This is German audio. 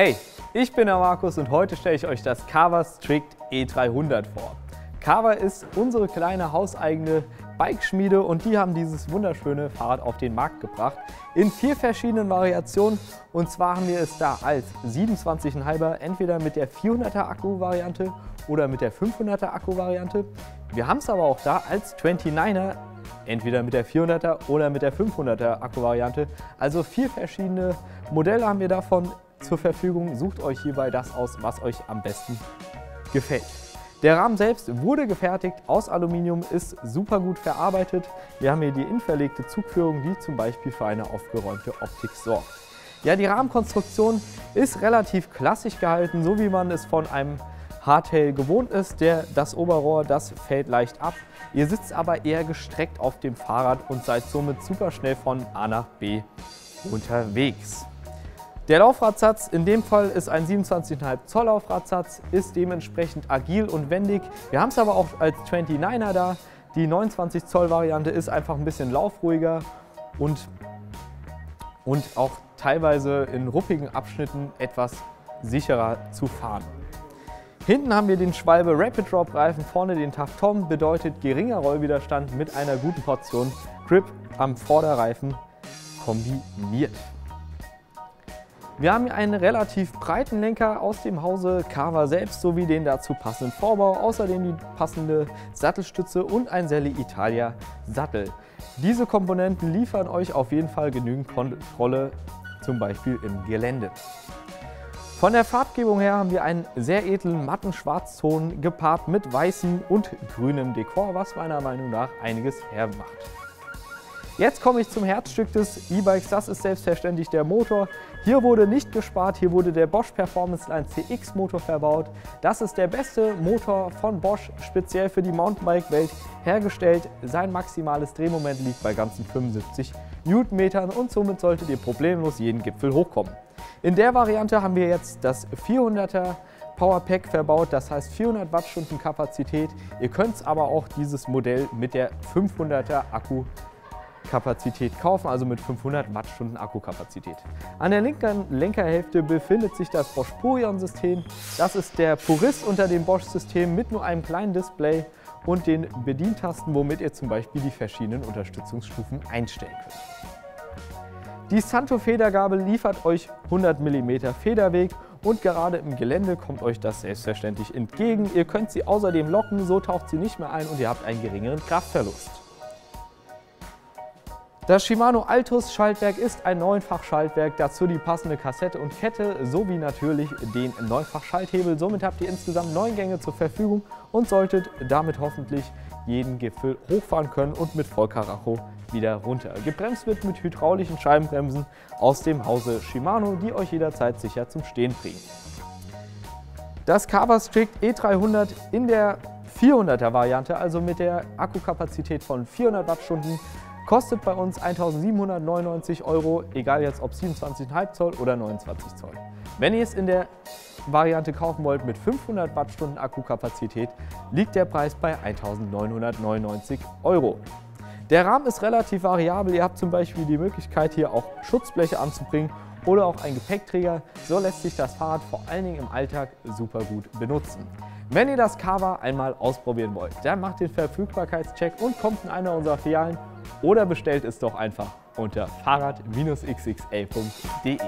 Hey, ich bin der Markus und heute stelle ich euch das Carver Strict E300 vor. Carver ist unsere kleine hauseigene Bikeschmiede und die haben dieses wunderschöne Fahrrad auf den Markt gebracht in 4 verschiedenen Variationen. Und zwar haben wir es da als 27,5er, entweder mit der 400er Akku-Variante oder mit der 500er Akku-Variante. Wir haben es aber auch da als 29er, entweder mit der 400er oder mit der 500er Akku-Variante. Also 4 verschiedene Modelle haben wir davon zur Verfügung. Sucht euch hierbei das aus, was euch am besten gefällt. Der Rahmen selbst wurde gefertigt aus Aluminium, ist super gut verarbeitet. Wir haben hier die inverlegte Zugführung, die zum Beispiel für eine aufgeräumte Optik sorgt. Ja, die Rahmenkonstruktion ist relativ klassisch gehalten, so wie man es von einem Hardtail gewohnt ist. Das Oberrohr, das fällt leicht ab. Ihr sitzt aber eher gestreckt auf dem Fahrrad und seid somit super schnell von A nach B unterwegs. Der Laufradsatz, in dem Fall ist ein 27,5 Zoll Laufradsatz, ist dementsprechend agil und wendig. Wir haben es aber auch als 29er da. Die 29 Zoll Variante ist einfach ein bisschen laufruhiger und auch teilweise in ruppigen Abschnitten etwas sicherer zu fahren. Hinten haben wir den Schwalbe Rapid Drop Reifen, vorne den Tuff Tom, bedeutet geringer Rollwiderstand mit einer guten Portion Grip am Vorderreifen kombiniert. Wir haben hier einen relativ breiten Lenker aus dem Hause Carver selbst sowie den dazu passenden Vorbau, außerdem die passende Sattelstütze und ein Selle Italia Sattel. Diese Komponenten liefern euch auf jeden Fall genügend Kontrolle, zum Beispiel im Gelände. Von der Farbgebung her haben wir einen sehr edlen matten Schwarzton gepaart mit weißem und grünem Dekor, was meiner Meinung nach einiges hermacht. Jetzt komme ich zum Herzstück des E-Bikes, das ist selbstverständlich der Motor. Hier wurde nicht gespart, hier wurde der Bosch Performance Line CX Motor verbaut. Das ist der beste Motor von Bosch, speziell für die Mountainbike-Welt hergestellt. Sein maximales Drehmoment liegt bei ganzen 75 Newtonmetern und somit solltet ihr problemlos jeden Gipfel hochkommen. In der Variante haben wir jetzt das 400er Powerpack verbaut, das heißt 400 Wattstunden Kapazität. Ihr könnt aber auch dieses Modell mit der 500er Akku Kapazität kaufen, also mit 500 Wattstunden Akkukapazität. An der linken Lenkerhälfte befindet sich das Bosch Purion System. Das ist der Purist unter dem Bosch System mit nur einem kleinen Display und den Bedientasten, womit ihr zum Beispiel die verschiedenen Unterstützungsstufen einstellen könnt. Die Santo Federgabel liefert euch 100 mm Federweg und gerade im Gelände kommt euch das selbstverständlich entgegen. Ihr könnt sie außerdem locken, so taucht sie nicht mehr ein und ihr habt einen geringeren Kraftverlust. Das Shimano Altus Schaltwerk ist ein 9-fach-Schaltwerk, dazu die passende Kassette und Kette sowie natürlich den 9-fach-Schalthebel. Somit habt ihr insgesamt 9 Gänge zur Verfügung und solltet damit hoffentlich jeden Gipfel hochfahren können und mit Vollkaracho wieder runter. Gebremst wird mit hydraulischen Scheibenbremsen aus dem Hause Shimano, die euch jederzeit sicher zum Stehen bringen. Das Carver Strict E300 in der 400er Variante, also mit der Akkukapazität von 400 Wattstunden, kostet bei uns 1.799 €, egal jetzt ob 27,5 Zoll oder 29 Zoll. Wenn ihr es in der Variante kaufen wollt mit 500 Wattstunden Akkukapazität, liegt der Preis bei 1.999 €. Der Rahmen ist relativ variabel, ihr habt zum Beispiel die Möglichkeit hier auch Schutzbleche anzubringen oder auch einen Gepäckträger, so lässt sich das Fahrrad vor allen Dingen im Alltag super gut benutzen. Wenn ihr das Carver einmal ausprobieren wollt, dann macht den Verfügbarkeitscheck und kommt in einer unserer Filialen oder bestellt es doch einfach unter fahrrad-xxl.de.